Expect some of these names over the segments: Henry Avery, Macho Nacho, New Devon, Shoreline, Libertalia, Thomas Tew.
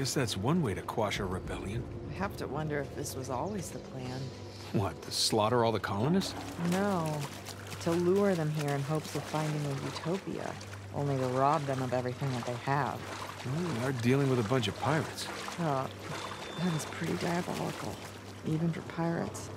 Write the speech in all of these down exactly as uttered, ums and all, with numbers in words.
guess that's one way to quash a rebellion. I have to wonder if this was always the plan. What, to slaughter all the colonists? No, to lure them here in hopes of finding a utopia, only to rob them of everything that they have. We are dealing with a bunch of pirates. Oh, that is pretty diabolical, even for pirates.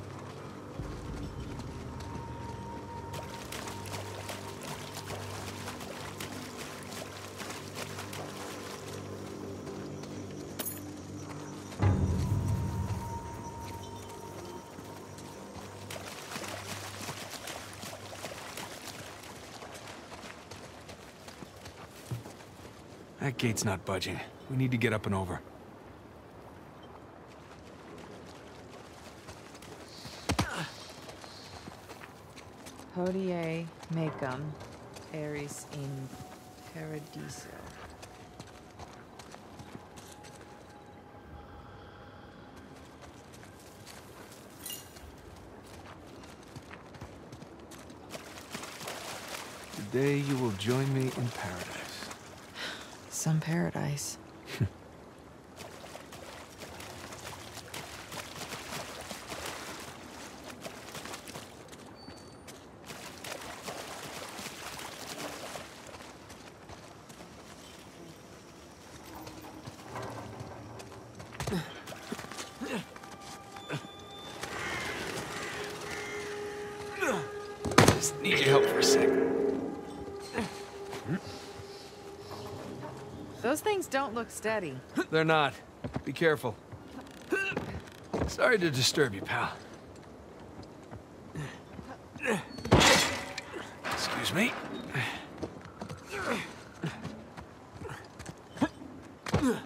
That gate's not budging. We need to get up and over. Hodie mecum, Ares in Paradiso. Today you will join me in paradise. Some paradise. Just need your help for a sec. Those things don't look steady. They're not. Be careful. Sorry to disturb you, pal. Excuse me. Come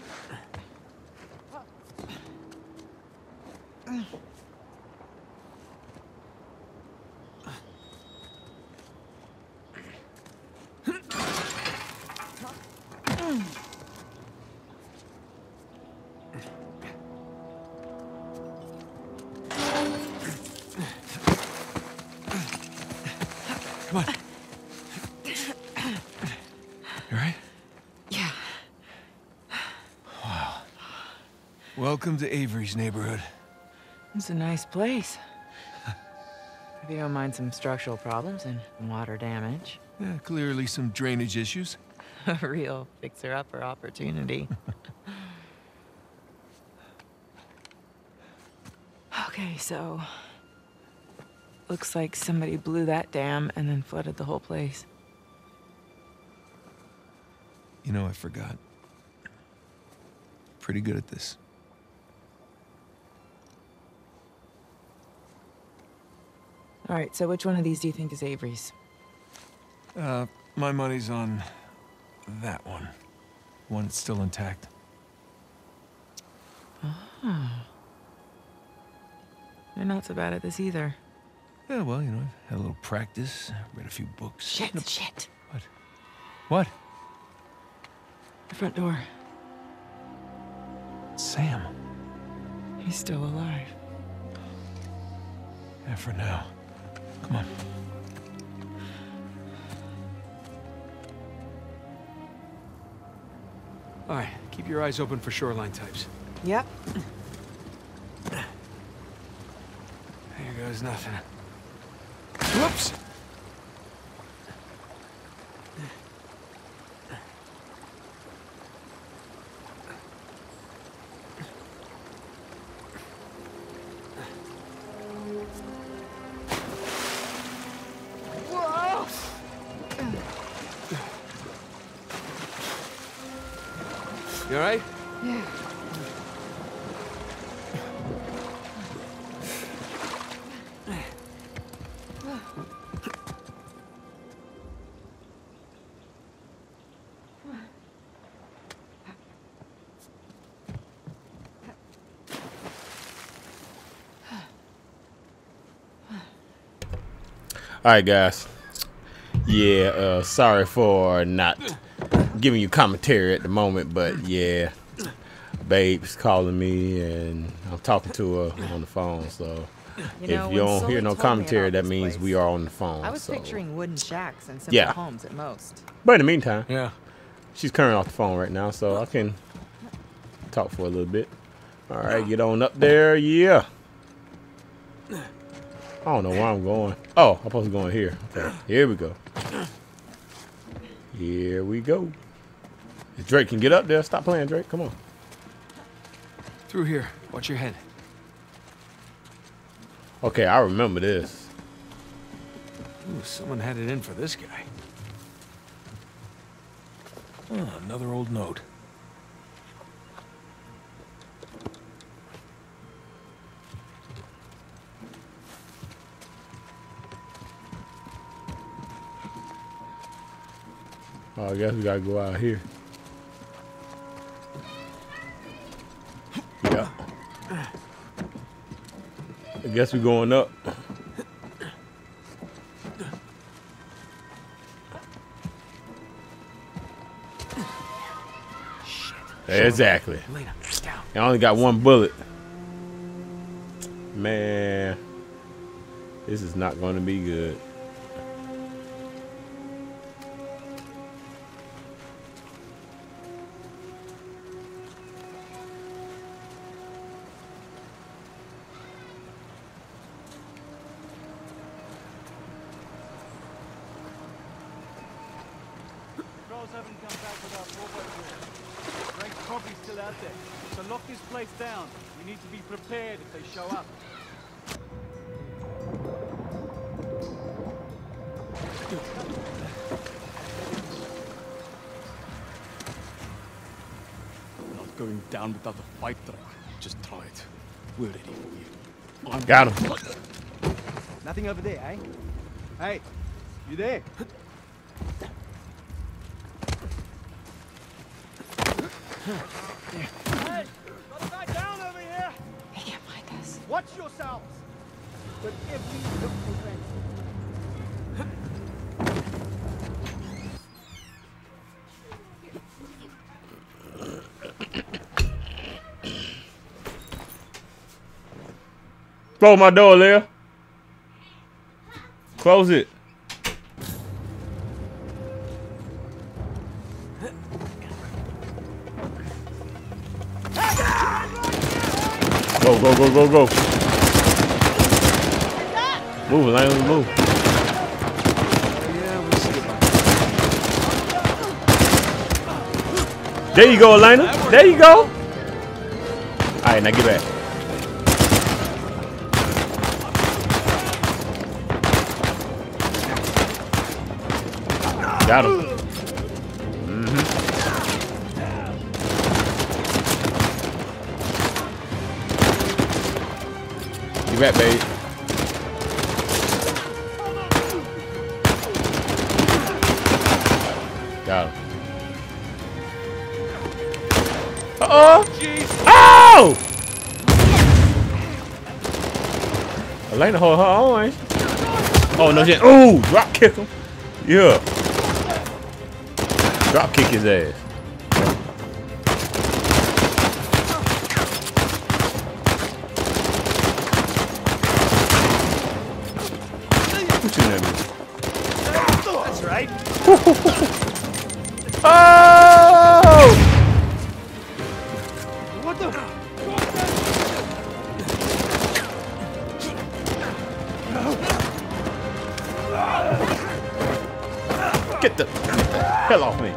on. You alright? Yeah. Wow. Welcome to Avery's neighborhood. It's a nice place. If you don't mind some structural problems and water damage. Yeah, clearly some drainage issues. A real fixer-upper opportunity. Okay, so... looks like somebody blew that dam and then flooded the whole place. You know, I forgot. Pretty good at this. All right, so which one of these do you think is Avery's? Uh, my money's on that one. One that's still intact. Ah. They're not so bad at this either. Yeah, well, you know, I've had a little practice, read a few books. Shit, no, shit. What? What? The front door. Sam. He's still alive. Yeah, for now. Come on. All right, keep your eyes open for shoreline types. Yep. There goes nothing. Whoops! Whoa! You all right? Yeah. All right, guys. Yeah, uh, sorry for not giving you commentary at the moment, but yeah, Babe's calling me and I'm talking to her on the phone. So you know, if you don't Sully hear no commentary, that means place. we are on the phone. I was so. picturing wooden shacks and simple yeah. homes at most. But in the meantime, yeah, she's currently off the phone right now, so I can Talk for a little bit. All right, get on up there. Yeah. I don't know where I'm going. Oh, I'm supposed to go in here. Okay, here we go. Here we go. If Drake can get up there, stop playing, Drake. Come on. Through here. Watch your head. Okay, I remember this. Ooh, someone had it in for this guy. Oh, another old note. Oh, I guess we gotta go out here. Yeah. I guess we're going up. Shit. Exactly. I only got one bullet. Man, this is not going to be good. Without the fight track. Just try it. We're ready for you. I'm Got him. Nothing over there, eh? Hey, you there? Hey, got a guy down over here. They can't find us. Watch yourselves. But if we look for friends. Close my door, Leah. Close it. Go, go, go, go, go. Move, Lane, move. There you go, Elena. There you go. All right, now get back. Got him. Mm-hmm. You back, babe. Got him. Uh-oh. Oh! Elena hold her own. Oh, no shit. Ooh, drop kick him. Yeah. Drop kick his ass. What you name is? That's right. Oh! What the? Get the hell off me.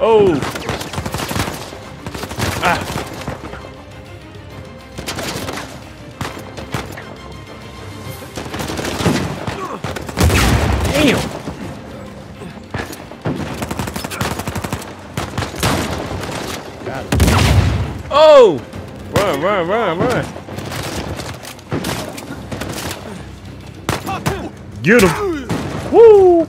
Oh! Ah! Damn! Got it. Oh! Run, run, run, run! Get him! Woo!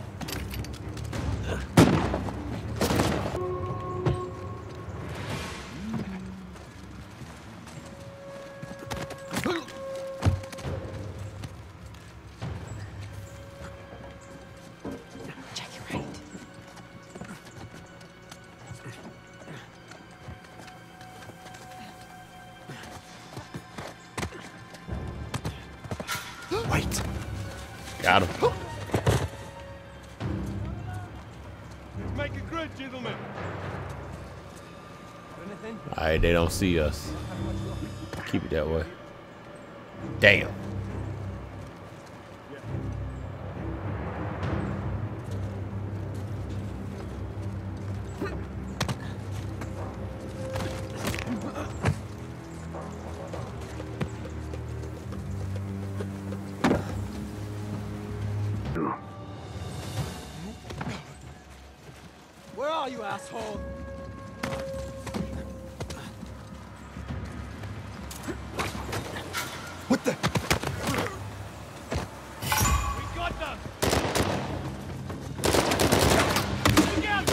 Got him. gentlemen. Alright, they don't see us. Keep it that way. Damn. Where are you, asshole? What the? We got them! Look out!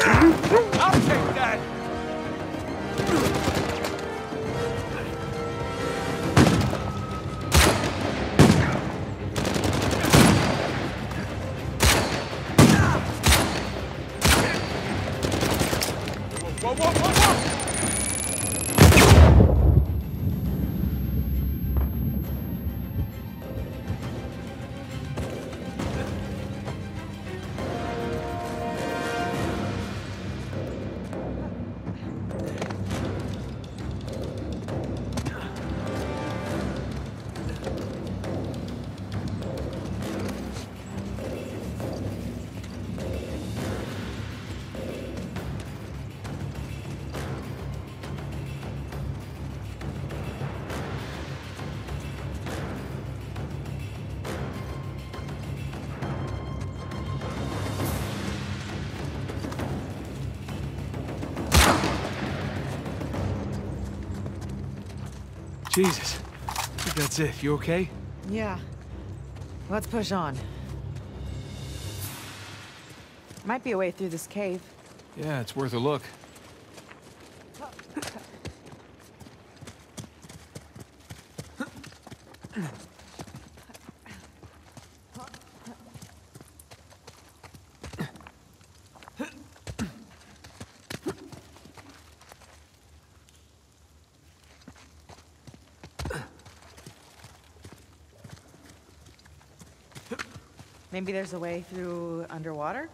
I'll take that! Whoa, whoa, whoa, Jesus, I think that's it. You okay? Yeah. Let's push on. Might be a way through this cave. Yeah, it's worth a look. Maybe there's a way through underwater?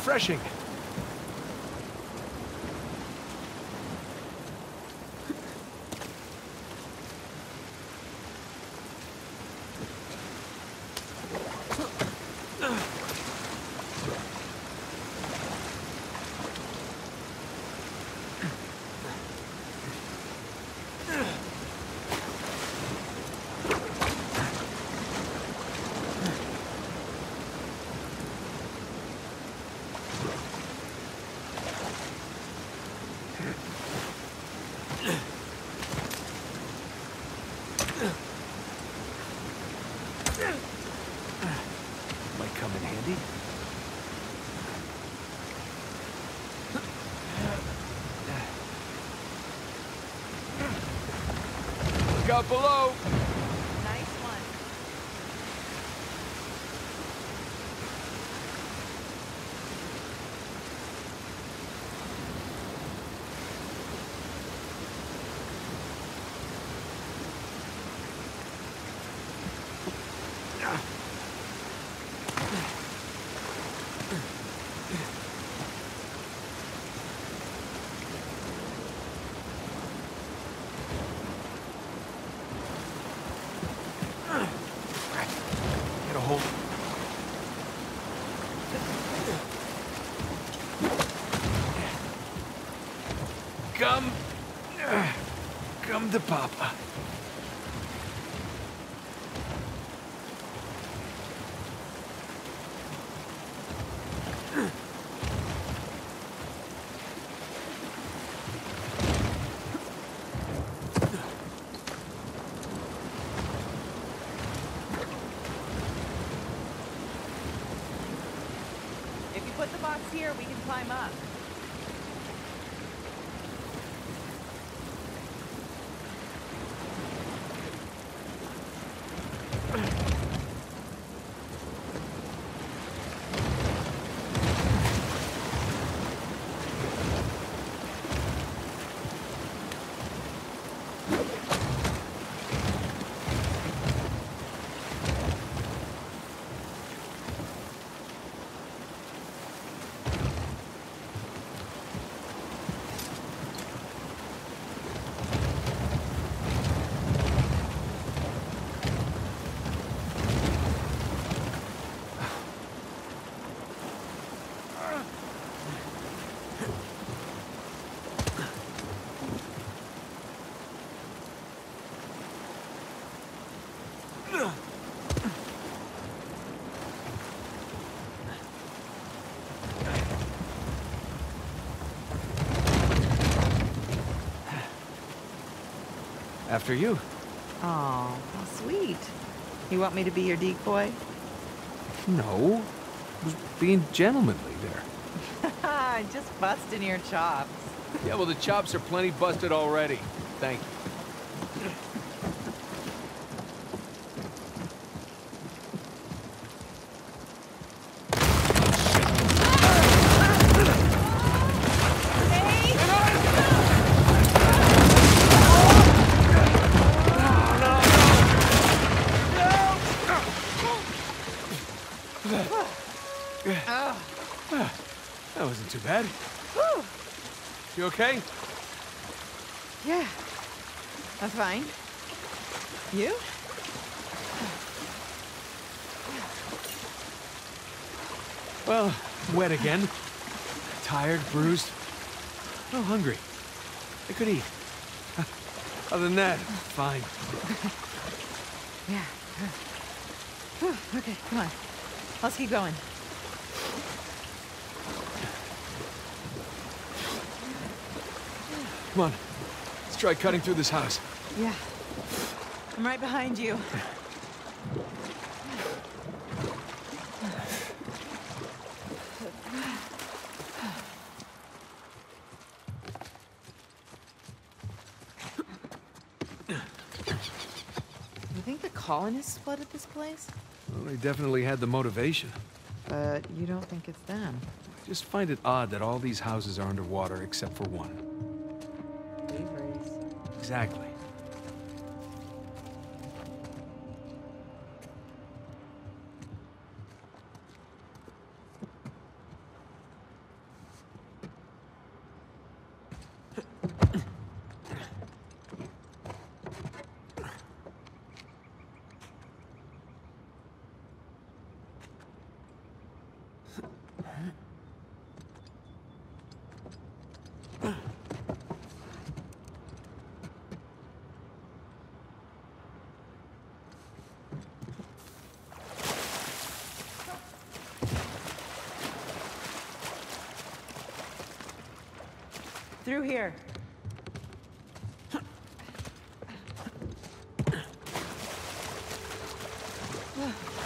Refreshing. Look out below. Nice one. Come, come to Papa. If you put the box here, we can climb up. After you. Oh, how sweet. You want me to be your decoy? No. I was being gentlemanly there. Just busting your chops. Yeah, well, the chops are plenty busted already. Thank you. That wasn't too bad. Whew. You okay? Yeah, I'm fine. You? Well, wet again. Tired, bruised. A little hungry. I could eat. Other than that, fine. Yeah. Whew. Okay, come on. Let's keep going. Come on, let's try cutting through this house. Yeah, I'm right behind you. You think the colonists flooded this place? Well, they definitely had the motivation. But you don't think it's them? I just find it odd that all these houses are underwater except for one. Exactly. Through here.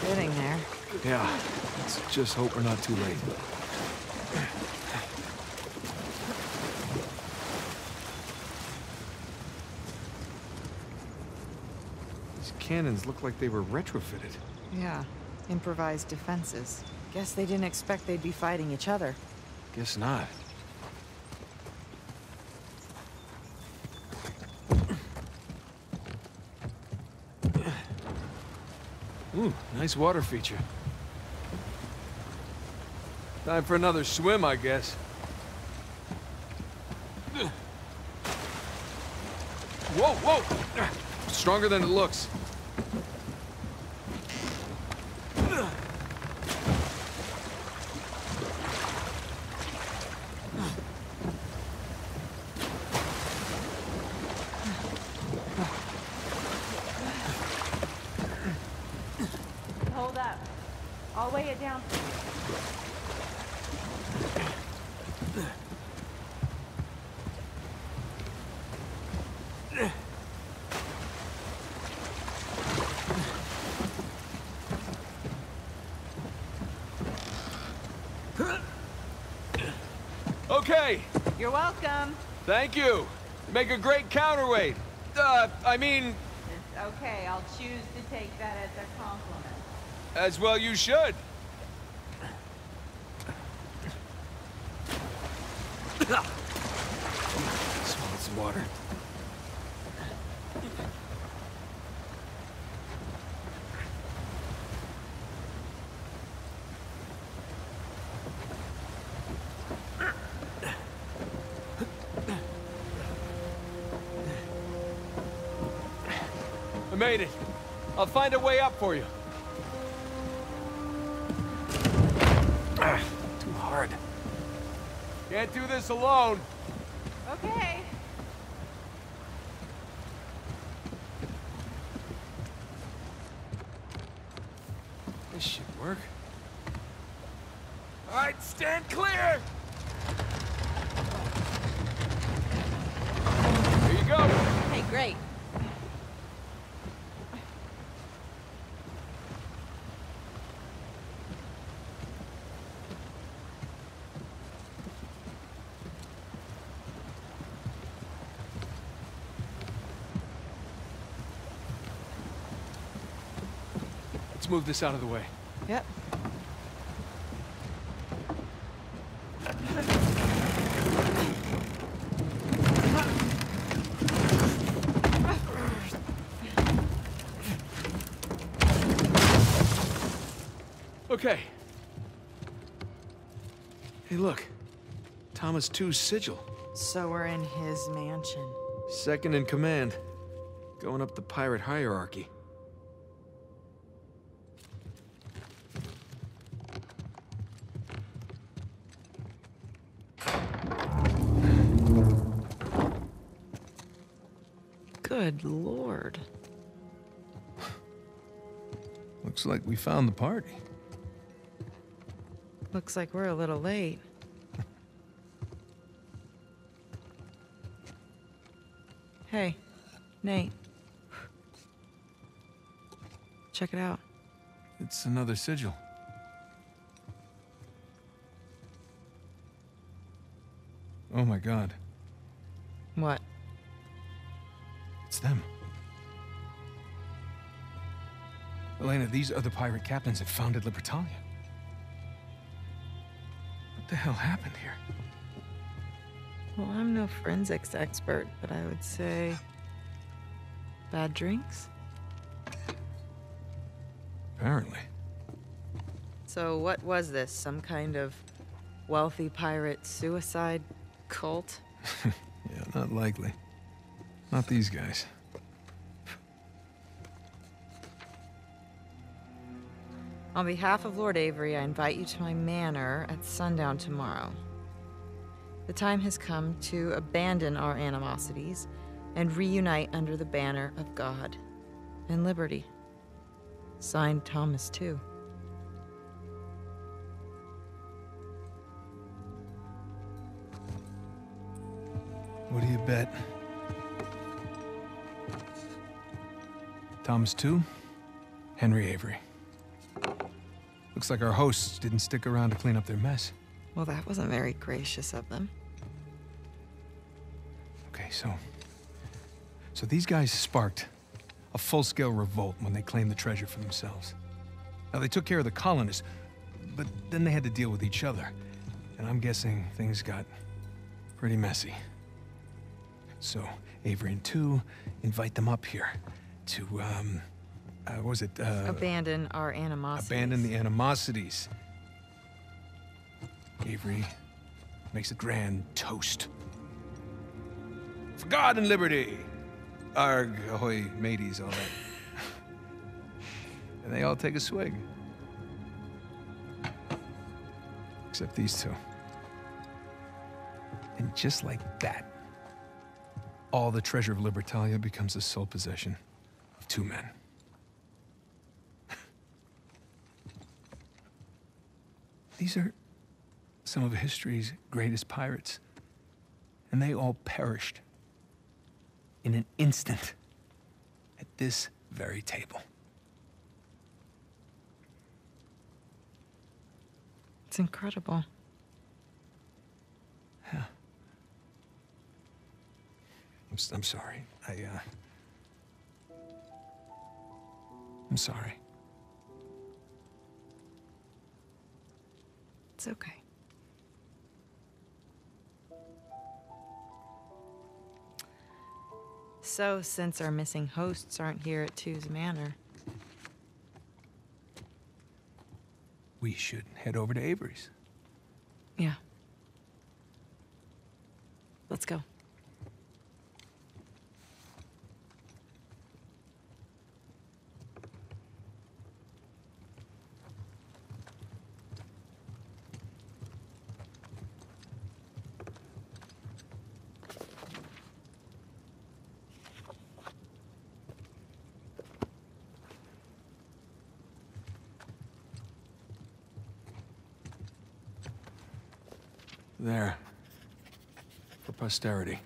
Getting there. Yeah. Let's just hope we're not too late. Those cannons looked like they were retrofitted. Yeah, improvised defenses. Guess they didn't expect they'd be fighting each other. Guess not. Ooh, nice water feature. Time for another swim, I guess. Whoa, whoa! Stronger than it looks. Hold up. I'll weigh it down. You're welcome. Thank you. You make a great counterweight. Uh, I mean... It's okay. I'll choose to take that as a compliment. As well you should. Smell some water. Made it. I'll find a way up for you. Ah, too hard. Can't do this alone. Okay. This should work. All right, stand clear. Here you go. Hey, great. Move this out of the way. Yep. Okay. Hey, look. Thomas Tew's sigil. So we're in his mansion. Second in command. Going up the pirate hierarchy. Good lord. Looks like we found the party. Looks like we're a little late. Hey, Nate. Check it out. It's another sigil. Oh my God. What? It's them. Elena, these other pirate captains have founded Libertalia. What the hell happened here? Well, I'm no forensics expert, but I would say... bad drinks? Apparently. So what was this? Some kind of wealthy pirate suicide cult? Yeah, not likely. Not these guys. On behalf of Lord Avery, I invite you to my manor at sundown tomorrow. The time has come to abandon our animosities and reunite under the banner of God and liberty. Signed, Thomas Tew. What do you bet? Thomas Tew, Henry Avery. Looks like our hosts didn't stick around to clean up their mess. Well, that wasn't very gracious of them. Okay, so... So these guys sparked a full-scale revolt when they claimed the treasure for themselves. Now, they took care of the colonists, but then they had to deal with each other. And I'm guessing things got pretty messy. So, Avery and Tew invite them up here to, um, uh, what was it? Uh, abandon our animosities. Abandon the animosities. Avery makes a grand toast. For God and liberty! Arg, ahoy, mateys, all that. And they all take a swig. Except these two. And just like that, all the treasure of Libertalia becomes the sole possession of two men. These are some of history's greatest pirates, and they all perished in an instant at this very table. It's incredible. Yeah. I'm, I'm sorry. I, uh... I'm sorry. It's okay. So, since our missing hosts aren't here at Tew's Manor, we should head over to Avery's. Yeah. Let's go. There, for posterity.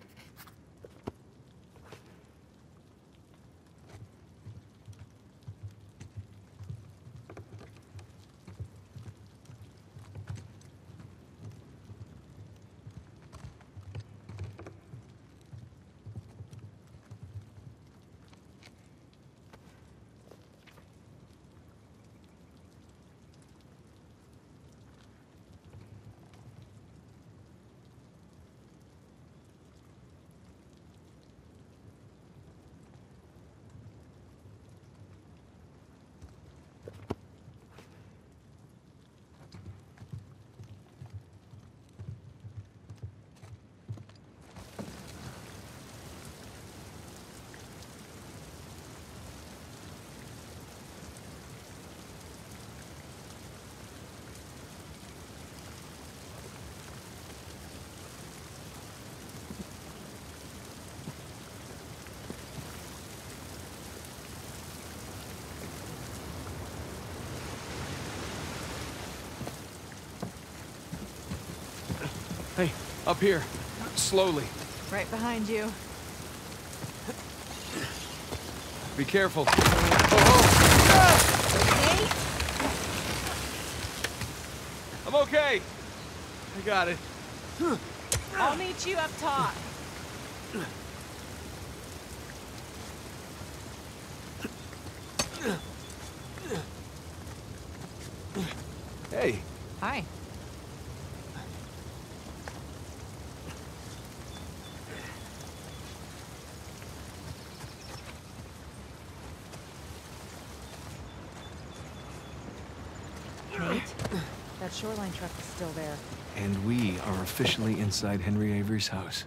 Up here, slowly. Right behind you. Be careful. Oh, oh. Okay? I'm okay. I got it. I'll meet you up top. Hey. Hi. That Shoreline truck is still there. And we are officially inside Henry Avery's house.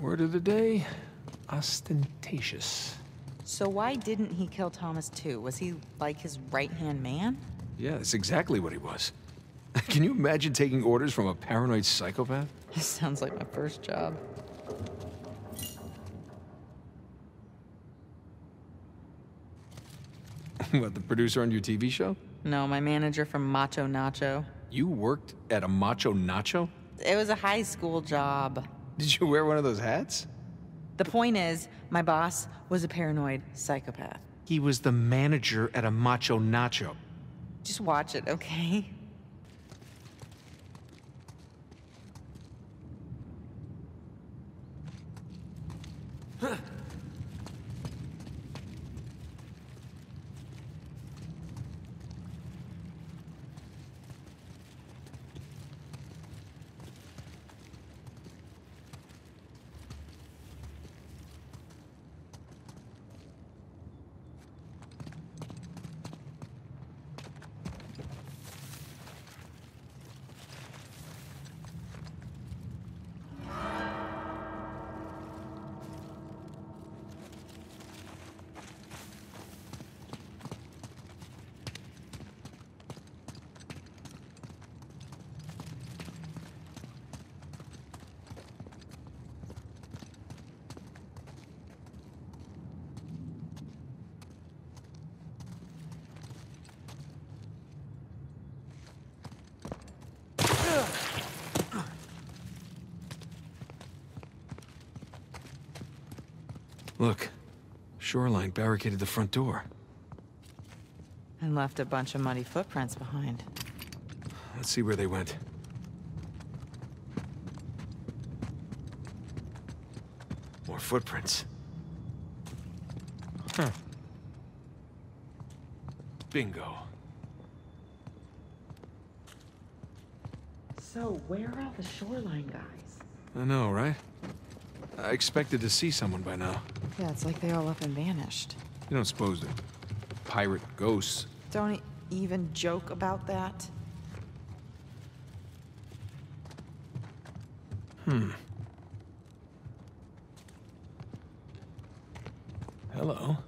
Word of the day, ostentatious. So why didn't he kill Thomas Tew? Was he like his right-hand man? Yeah, that's exactly what he was. Can you imagine taking orders from a paranoid psychopath? This sounds like my first job. What, the producer on your T V show? No, my manager from Macho Nacho. You worked at a Macho Nacho? It was a high school job. Did you wear one of those hats? The point is, my boss was a paranoid psychopath. He was the manager at a Macho Nacho. Just watch it, okay? Huh. Look, Shoreline barricaded the front door. And left a bunch of muddy footprints behind. Let's see where they went. More footprints. Huh. Bingo. So, where are the Shoreline guys? I know, right? I expected to see someone by now. Yeah, it's like they all up and vanished. You don't suppose they're pirate ghosts? Don't even joke about that. Hmm. Hello.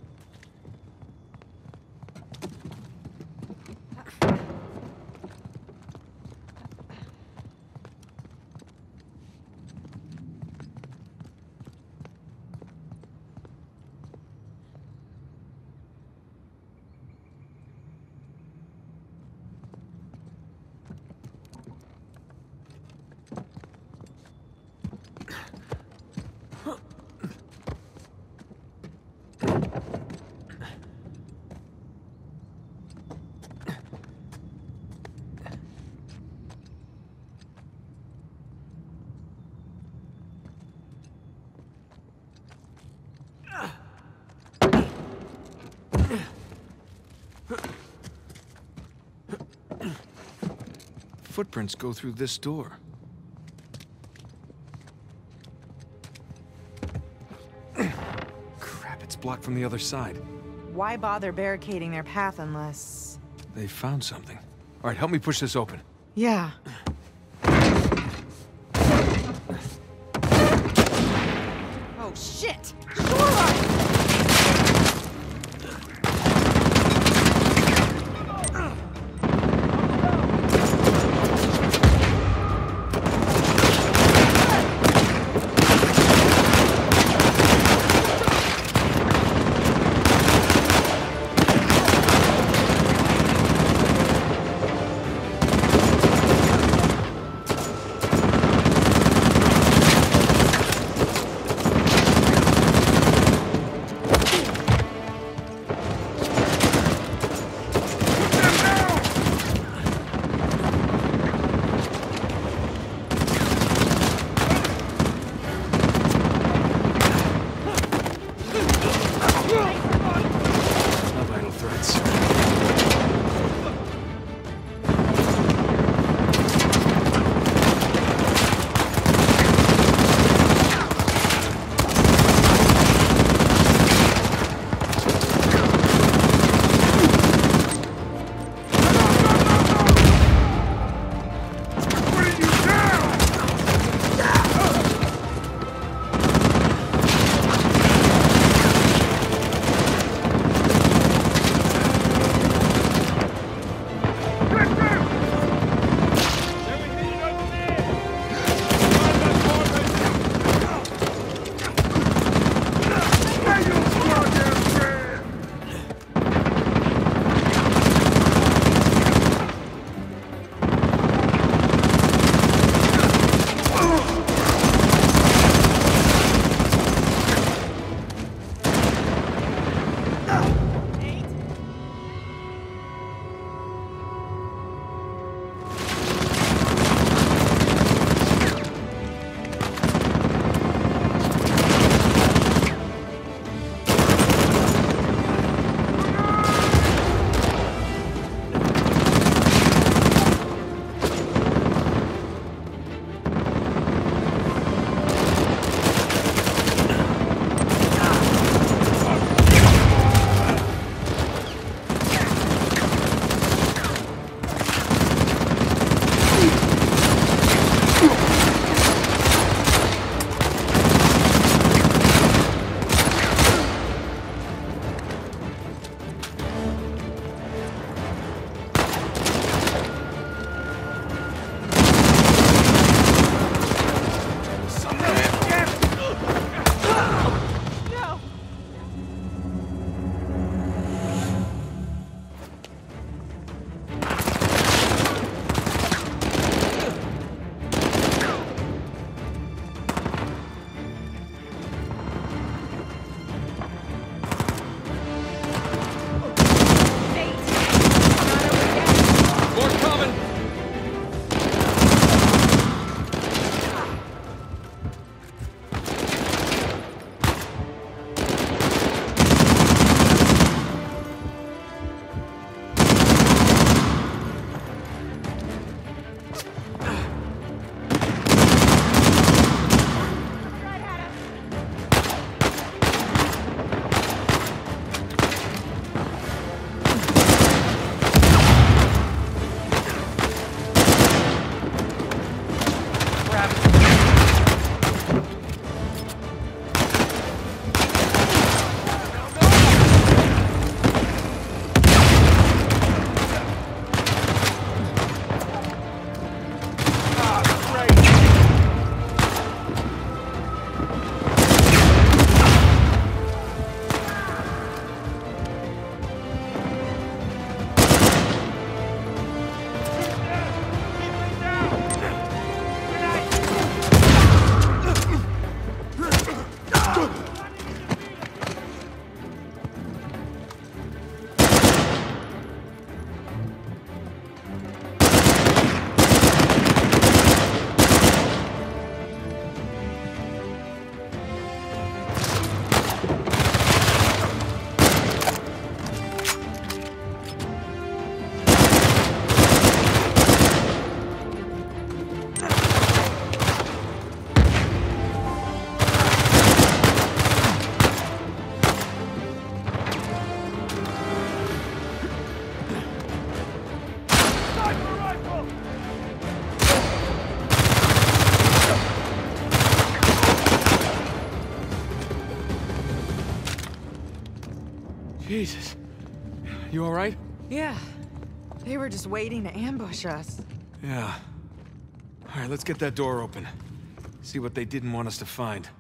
Footprints go through this door. Crap, it's blocked from the other side. Why bother barricading their path unless... They found something. All right, help me push this open. Yeah. Oh, shit! Jesus. You all right? Yeah. They were just waiting to ambush us. Yeah. All right, let's get that door open. See what they didn't want us to find.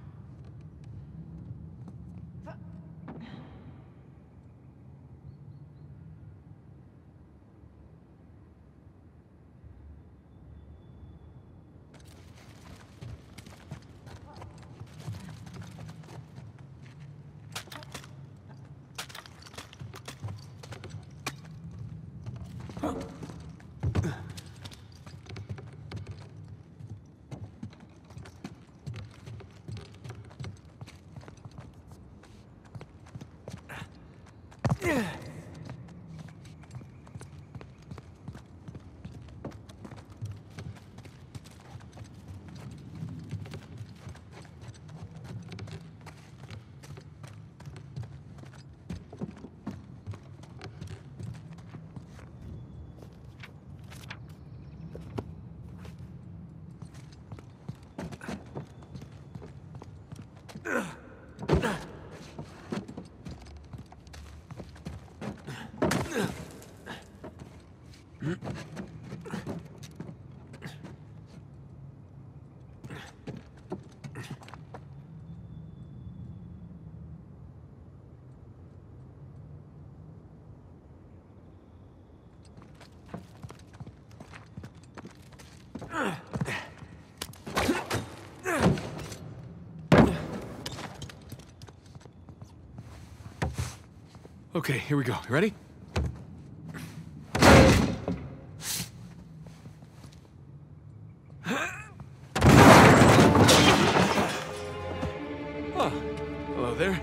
Okay, here we go. You ready? Oh, hello there.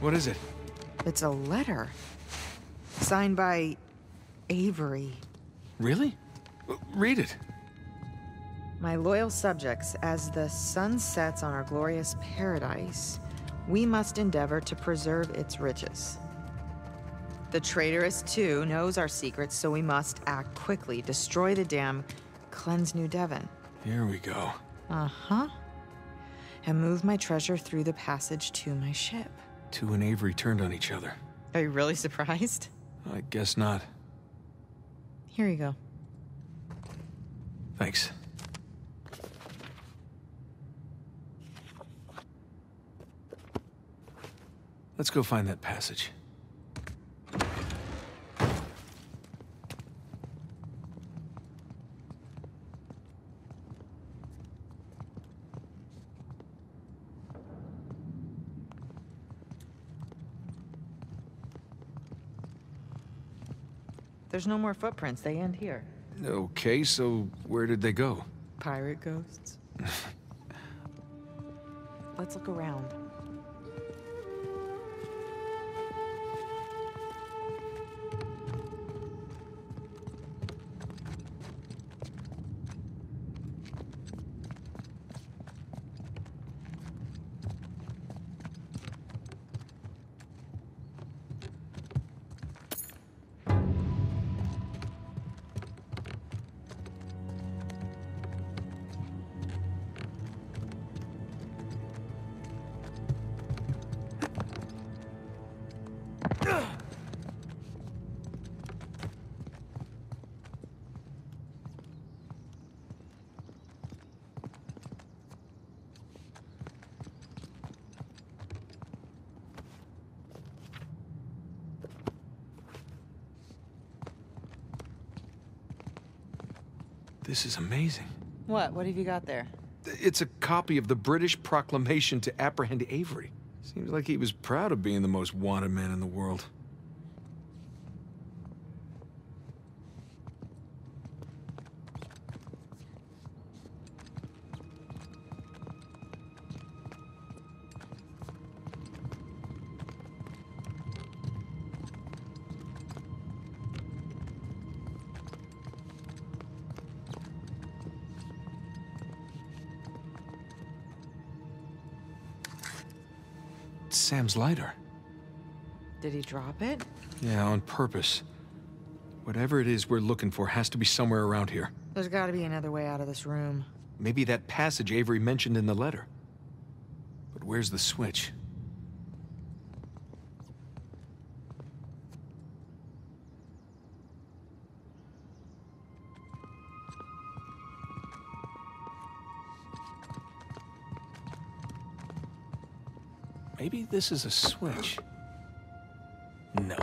What is it? It's a letter. Signed by Avery. Really? Read it. My loyal subjects, as the sun sets on our glorious paradise, we must endeavor to preserve its riches. The traitorous Tew knows our secrets, so we must act quickly, destroy the dam, cleanse New Devon. Here we go. Uh-huh. And move my treasure through the passage to my ship. Tew and Avery turned on each other. Are you really surprised? I guess not. Here you go. Thanks. Let's go find that passage. There's no more footprints. They end here. Okay, so where did they go? Pirate ghosts. Let's look around. This is amazing. What? What have you got there? It's a copy of the British proclamation to apprehend Avery. Seems like he was proud of being the most wanted man in the world. Sam's lighter. Did he drop it? Yeah, on purpose. Whatever it is we're looking for has to be somewhere around here. There's got to be another way out of this room. Maybe that passage Avery mentioned in the letter. But where's the switch? Maybe this is a switch. No.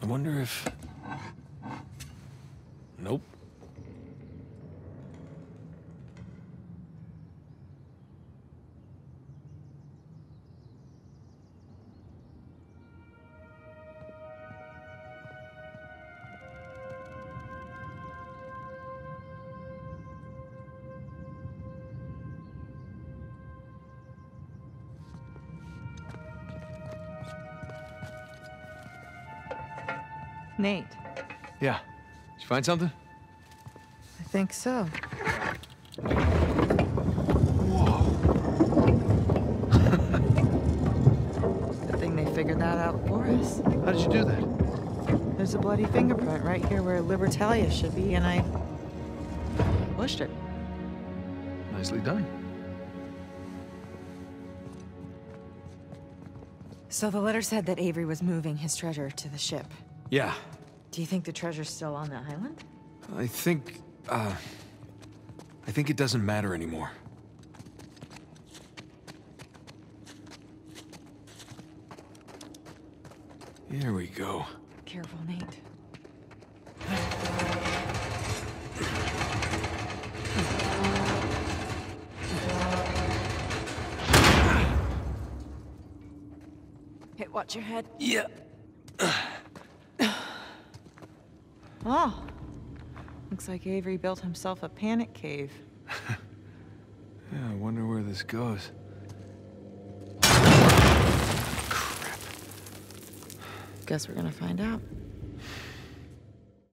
I wonder if... Nope. Nate. Yeah. Did you find something? I think so. Whoa. Good thing they figured that out for us. How did you do that? There's a bloody fingerprint right here where Libertalia should be, and I pushed it. Nicely done. So the letter said that Avery was moving his treasure to the ship. Yeah. Do you think the treasure's still on the island? I think, uh... I think it doesn't matter anymore. Here we go. Careful, Nate. Hey, watch your head. Yeah. Oh, looks like Avery built himself a panic cave. Yeah, I wonder where this goes. Crap. Guess we're gonna find out.